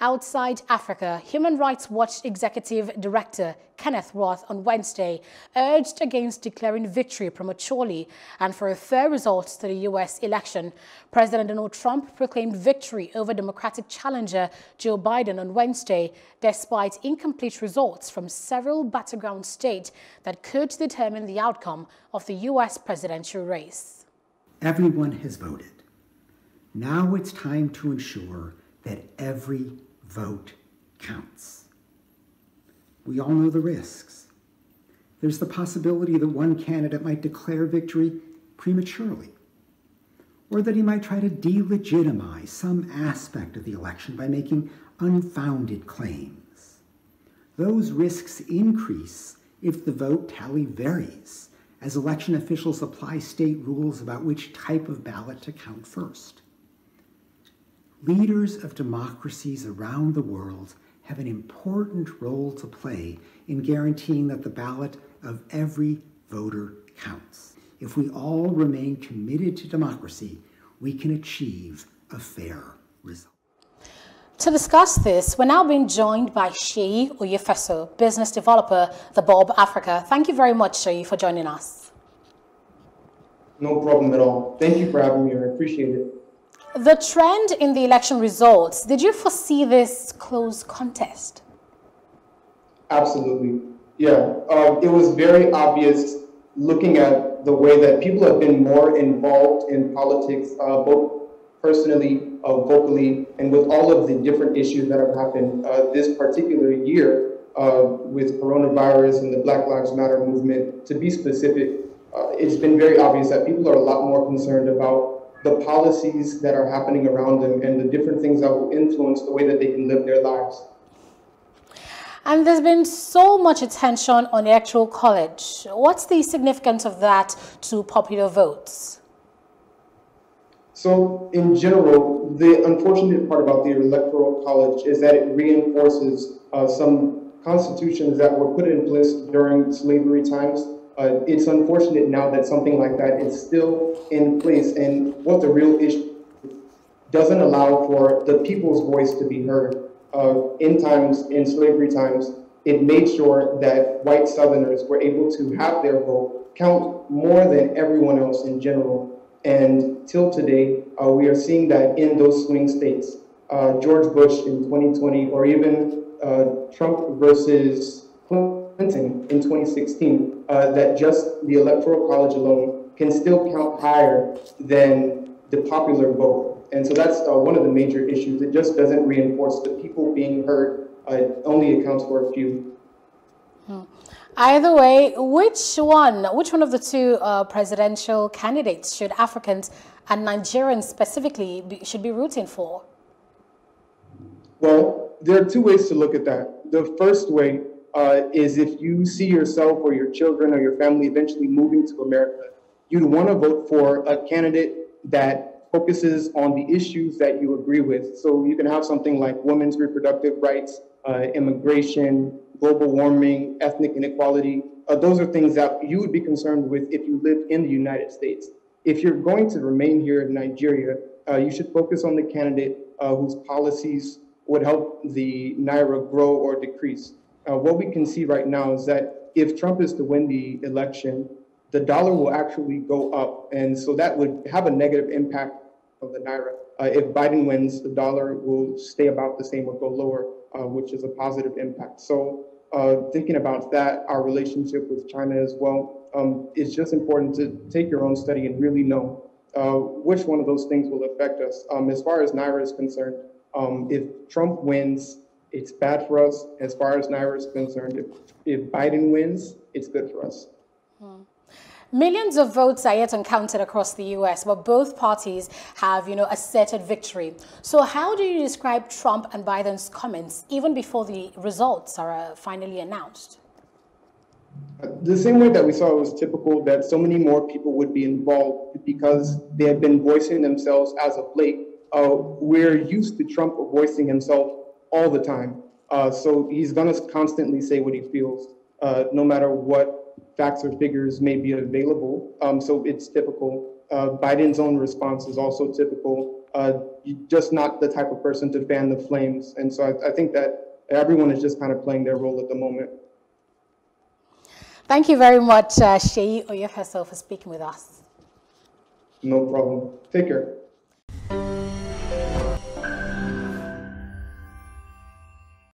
Outside Africa, Human Rights Watch Executive Director Kenneth Roth on Wednesday urged against declaring victory prematurely and for a fair result to the U.S. election. President Donald Trump proclaimed victory over Democratic challenger Joe Biden on Wednesday, despite incomplete results from several battleground states that could determine the outcome of the U.S. presidential race. Everyone has voted. Now it's time to ensure that every vote counts. We all know the risks. There's the possibility that one candidate might declare victory prematurely, or that he might try to delegitimize some aspect of the election by making unfounded claims. Those risks increase if the vote tally varies, as election officials apply state rules about which type of ballot to count first. Leaders of democracies around the world have an important role to play in guaranteeing that the ballot of every voter counts. If we all remain committed to democracy, we can achieve a fair result. To discuss this, we're now being joined by Seyi Oyefeso, business developer, The Bulb Africa. Thank you very much, Seyi, for joining us. No problem at all. Thank you for having me. I appreciate it. The trend in the election results, did you foresee this close contest? Absolutely. Yeah. It was very obvious looking at the way that people have been more involved in politics, both personally, vocally, and with all of the different issues that have happened this particular year with coronavirus and the Black Lives Matter movement. To be specific, it's been very obvious that people are a lot more concerned about the policies that are happening around them and the different things that will influence the way that they can live their lives. And there's been so much attention on the Electoral College. What's the significance of that to popular votes? So in general, the unfortunate part about the Electoral College is that it reinforces some constitutions that were put in place during slavery times. It's unfortunate now that something like that is still in place, and what the real issue doesn't allow for the people's voice to be heard. In slavery times, it made sure that white Southerners were able to have their vote count more than everyone else in general. And till today, we are seeing that in those swing states, George Bush in 2020, or even Trump versus Clinton in 2016, that just the Electoral College alone can still count higher than the popular vote. And so that's one of the major issues. It just doesn't reinforce the people being heard. It only accounts for a few. Either way, which one of the two presidential candidates should Africans and Nigerians specifically should be rooting for? Well, there are two ways to look at that. The first way is if you see yourself or your children or your family eventually moving to America, you'd want to vote for a candidate that focuses on the issues that you agree with. So you can have something like women's reproductive rights, immigration, global warming, ethnic inequality. Those are things that you would be concerned with if you live in the United States. If you're going to remain here in Nigeria, you should focus on the candidate whose policies would help the Naira grow or decrease. What we can see right now is that if Trump is to win the election, the dollar will actually go up. And so that would have a negative impact of the Naira. If Biden wins, the dollar will stay about the same or go lower, which is a positive impact. So thinking about that, our relationship with China as well, it's just important to take your own study and really know which one of those things will affect us. As far as Naira is concerned, if Trump wins, it's bad for us. As far as Naira is concerned, if Biden wins, it's good for us. Millions of votes are yet uncounted across the U.S., but both parties have, asserted victory. So how do you describe Trump and Biden's comments even before the results are finally announced? The same way that we saw it was typical that so many more people would be involved because they have been voicing themselves as of late. We're used to Trump voicing himself all the time. So he's going to constantly say what he feels, no matter what facts or figures may be available. So it's typical. Biden's own response is also typical. just not the type of person to fan the flames. And so I think that everyone is just kind of playing their role at the moment. Thank you very much, Seyi Oyefeso, for speaking with us. No problem. Take care.